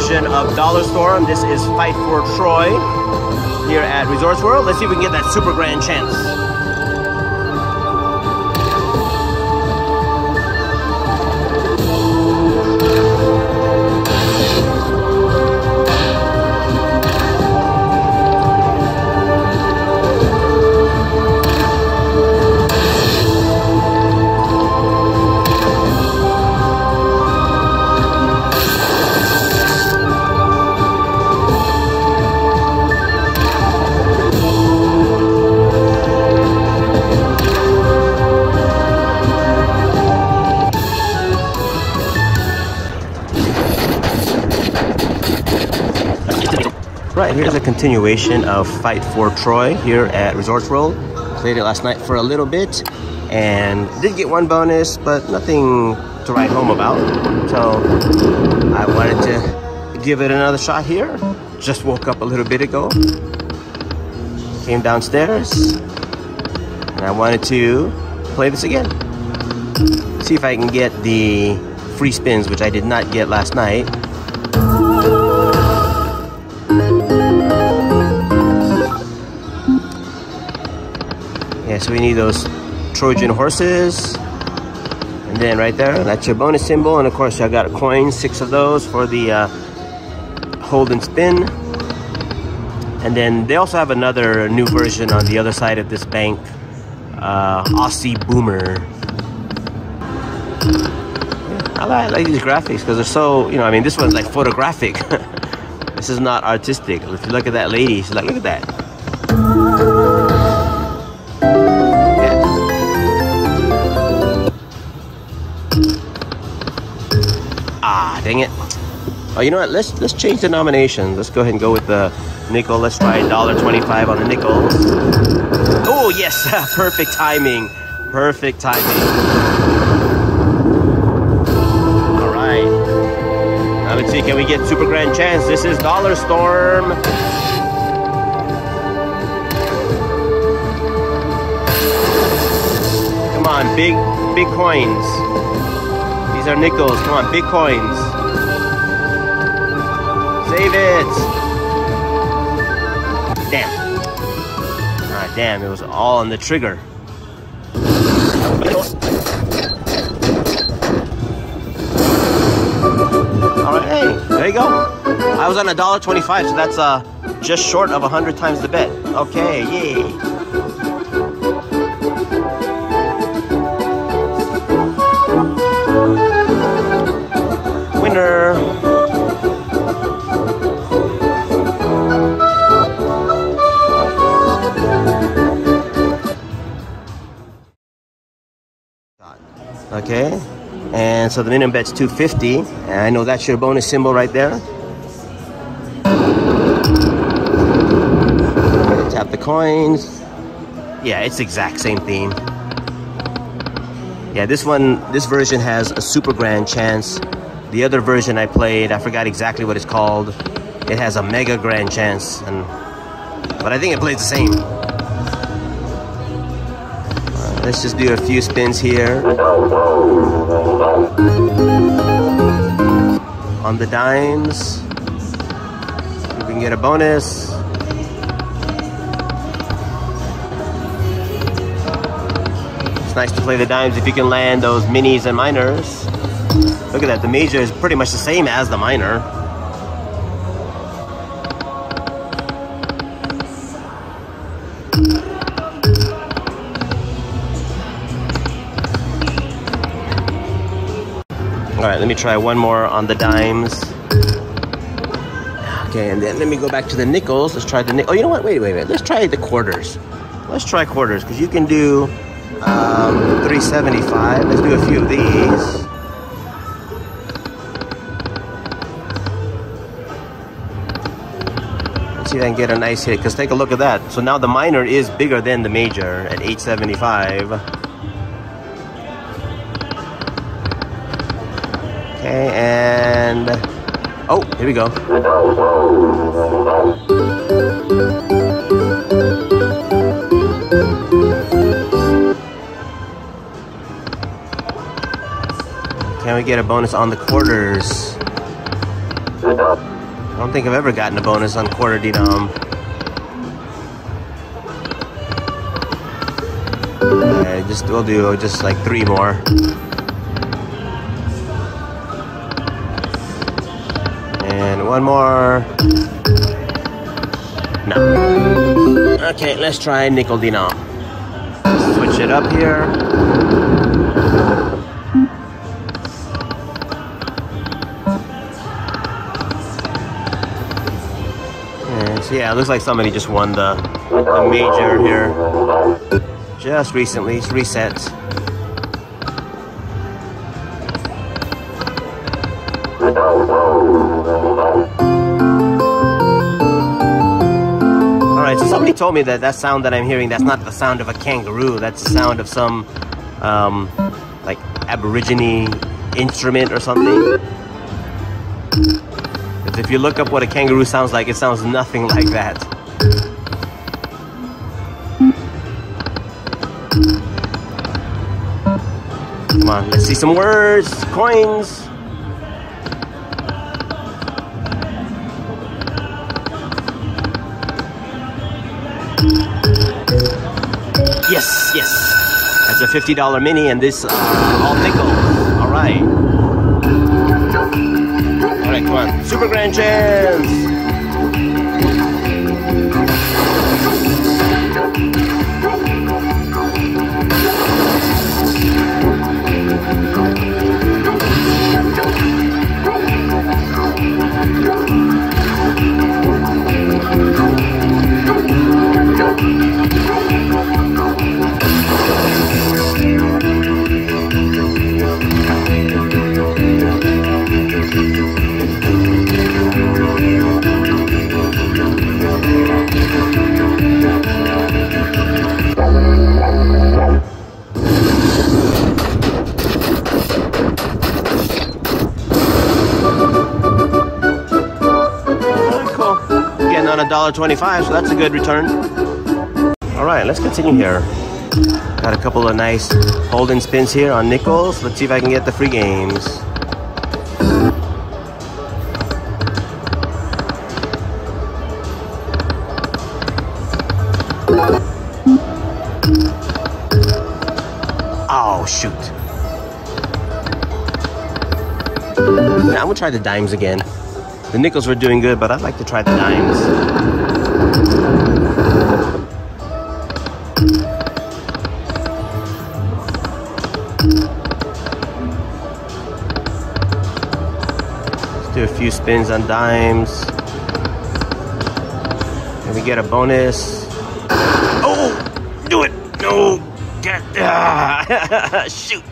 version of Dollar Storm. This is Fight for Troy here at Resorts World. Let's see if we can get that super grand chance. Right, here's a continuation of Fight for Troy here at Resorts World. Played it last night for a little bit and did get one bonus, but nothing to write home about. So I wanted to give it another shot here. Just woke up a little bit ago. Came downstairs and I wanted to play this again. See if I can get the free spins, which I did not get last night. Yeah, so we need those Trojan horses. And then right there, that's your bonus symbol. And of course, I got a coin, 6 of those for the hold and spin. And then they also have another new version on the other side of this bank, Aussie Boomer. Yeah, I like these graphics because they're so, you know, I mean, this one's like photographic. This is not artistic. If you look at that lady, she's like, look at that. Dang it. Oh, you know what? Let's change the nomination. Let's go ahead and go with the nickel. Let's try $1.25 on the nickels. Oh, yes. Perfect timing. Perfect timing. All right. Now let's see. Can we get super grand chance? This is Dollar Storm. Come on. Big coins. These are nickels. Come on, big coins. Save it. Damn. Ah, damn, it was all on the trigger. All right, hey, there you go. I was on $1.25, so that's just short of 100 times the bet. Okay, yay. Okay, and so the minimum bet's 250, and I know that's your bonus symbol right there. Tap the coins. Yeah, it's the exact same theme. Yeah, this version has a super grand chance. The other version I played, I forgot exactly what it's called. It has a mega grand chance, but I think it plays the same. Let's just do a few spins here. On the dimes. We can get a bonus. It's nice to play the dimes if you can land those minis and minors. Look at that, the major is pretty much the same as the minor. All right, let me try one more on the dimes. Okay, and then let me go back to the nickels. Let's try the nickels. Oh, you know what? Wait. Let's try the quarters. Let's try quarters, because you can do 375. Let's do a few of these. See if I can get a nice hit, because take a look at that. So now the minor is bigger than the major at 875. Okay, and oh, here we go. Can we get a bonus on the quarters? don't think I've ever gotten a bonus on quarter denom. Okay, we'll do just like 3 more. And 1 more. No. Okay, let's try nickel denom. Switch it up here. Yeah, it looks like somebody just won the major here. Just recently, it's reset. Alright, so somebody told me that sound that I'm hearing, that's not the sound of a kangaroo. That's the sound of some, like, Aborigine instrument or something. If you look up what a kangaroo sounds like, it sounds nothing like that. Come on, let's see some words, coins. Yes, yes. That's a $50 mini, and this all nickels. All right. Alright, come on. Super grand chance! $1.25, so that's a good return. Alright, let's continue here. Got a couple of nice hold and spins here on nickels. Let's see if I can get the free games. Oh, shoot. Now I'm gonna try the dimes again. The nickels were doing good, but I'd like to try the dimes. Let's do a few spins on dimes. Can we get a bonus? Oh! Do it! No! Get, shoot!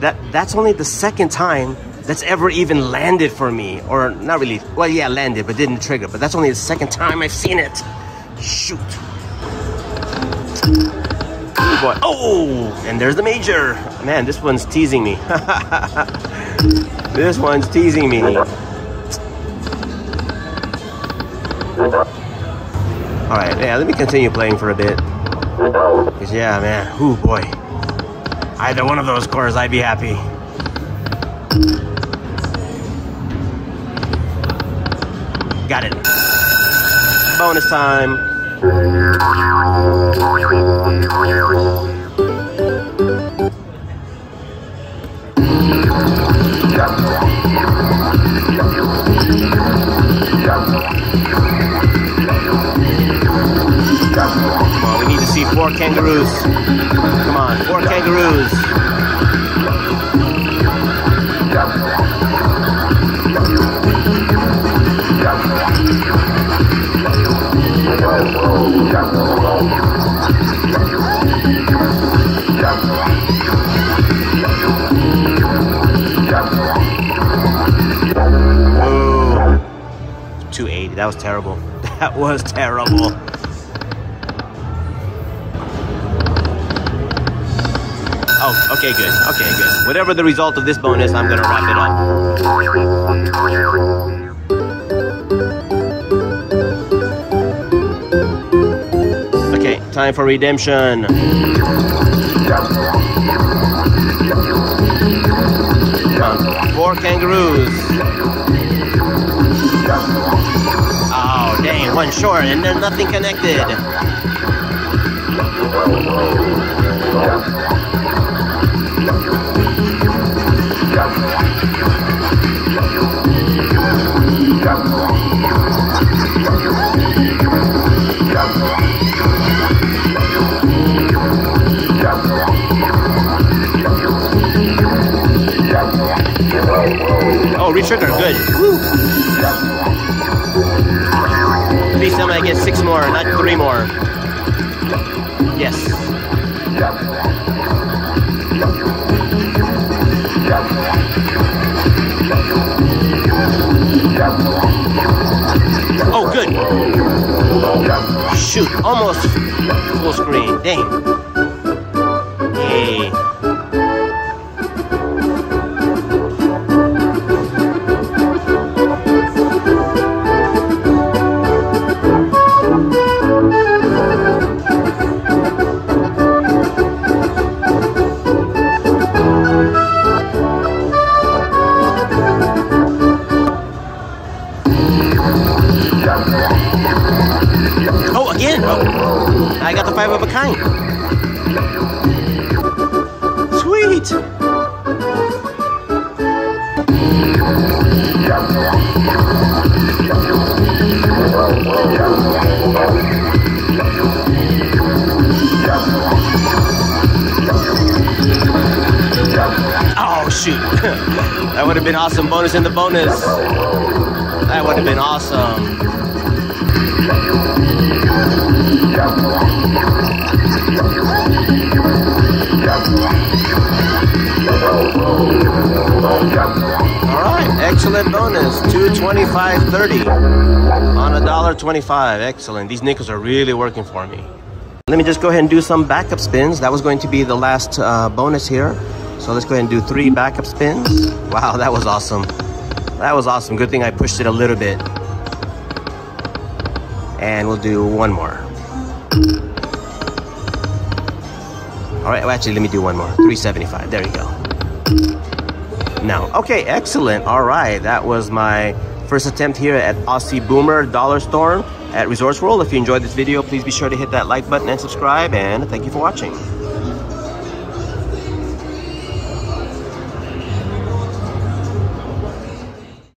That's only the second time that's ever even landed for me, or not really, well yeah, landed, but didn't trigger, but that's only the second time I've seen it. Shoot. Oh boy, oh, and there's the major. Man, this one's teasing me. This one's teasing me. All right, yeah, let me continue playing for a bit. Cause yeah, man, oh boy. Either one of those cores, I'd be happy. Got it. Bonus time. Well, we need to see 4 kangaroos. Come on, 4 kangaroos. Oh, 280. That was terrible. That was terrible. Oh, okay, good. Okay, good. Whatever the result of this bonus, I'm gonna wrap it up. Time for redemption. Come on. 4 kangaroos. one short, and they're nothing connected. Oh, re-trigger, good. Woo. At least I'm gonna get 6 more, not 3 more. Yes. Oh, good. Shoot, almost full screen. Dang. Yay. Oh, again! Oh, I got the 5 of a kind. Sweet! Oh, shoot. That would have been awesome. Bonus in the bonus. That would have been awesome. Alright, excellent bonus. 225.30 on $1.25. Excellent. These nickels are really working for me. Let me just go ahead and do some backup spins. That was going to be the last bonus here. So let's go ahead and do 3 backup spins. Wow, that was awesome. That was awesome. Good thing I pushed it a little bit. And we'll do 1 more. All right, well, actually, let me do 1 more. 375, there you go. Now, okay, excellent. All right, that was my first attempt here at Aussie Boomer Dollar Storm at Resorts World. If you enjoyed this video, please be sure to hit that like button and subscribe, and thank you for watching.